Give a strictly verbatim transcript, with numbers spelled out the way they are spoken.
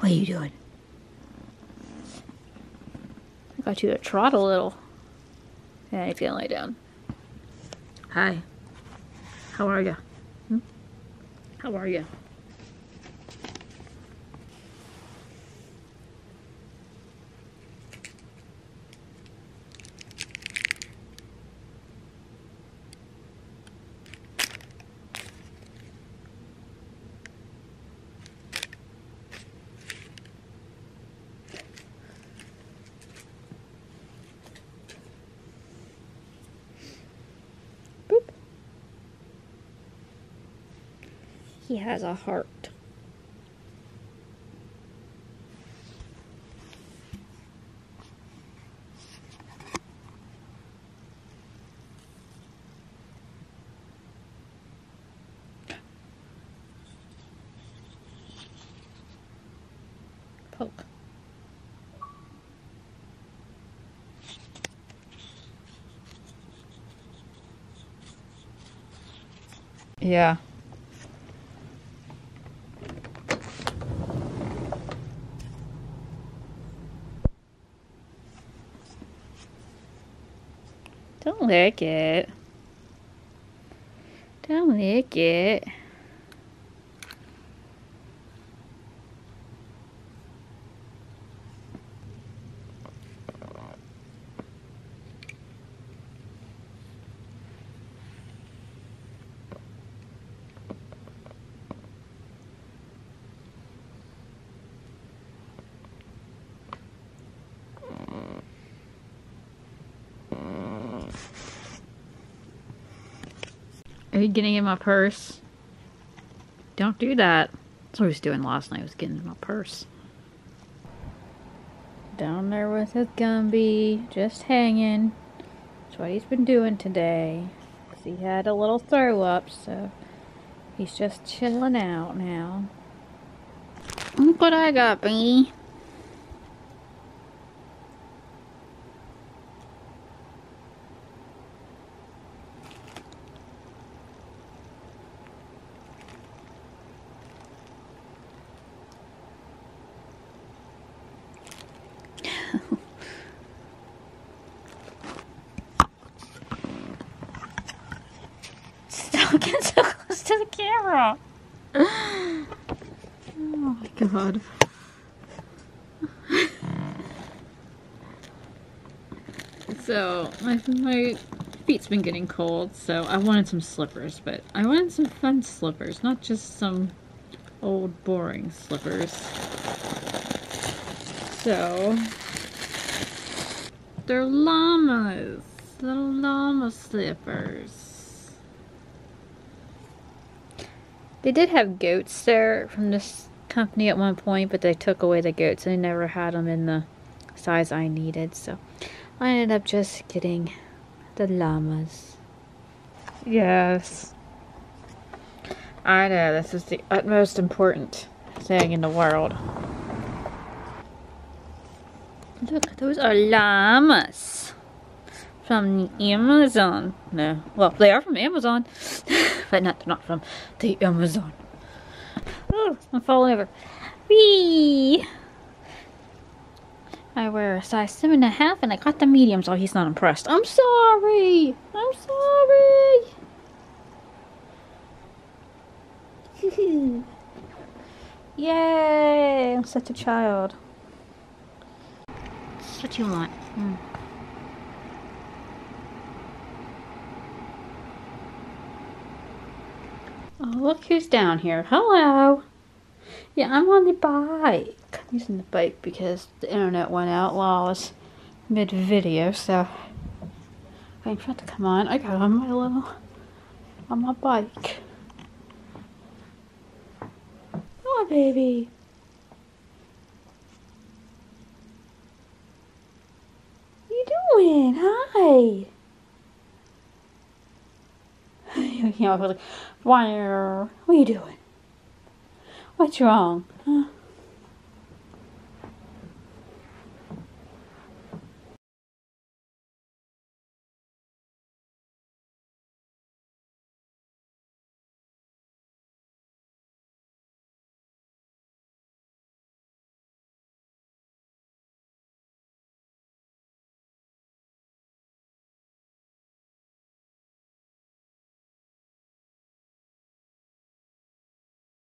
What are you doing? I got you to trot a little. Yeah, he's gonna lay down. Hi. How are you? Hmm? How are you? He has a heart. Poke. Yeah. Don't lick it. Don't lick it. Are you getting in my purse? Don't do that. That's what I was doing last night, was getting in my purse. Down there with his Gumby, just hanging. That's what he's been doing today. 'Cause he had a little throw up, so he's just chilling out now. Look what I got, Bingy. Stop getting so close to the camera. Oh my god. So my my feet's been getting cold, so I wanted some slippers, but I wanted some fun slippers, not just some old boring slippers. So they're llamas, little llama slippers. They did have goats there from this company at one point, but they took away the goats and they never had them in the size I needed. So I ended up just getting the llamas. Yes. I know, this is the utmost important thing in the world. Look, those are llamas from the Amazon. No, well, they are from Amazon, but not not from the Amazon. Oh, I'm falling over. Wee! I wear a size seven and a half, and I got the medium, so he's not impressed. I'm sorry. I'm sorry. Yay! I'm such a child. What you want? Mm. Oh, look who's down here. Hello. Yeah, I'm on the bike. I'm using the bike because the internet went out while I was mid-video, so I ain't trying to come on. I got on my little, on my bike. Oh, baby. Hi. You know, I was like, why are, what are you doing? What's wrong? Huh?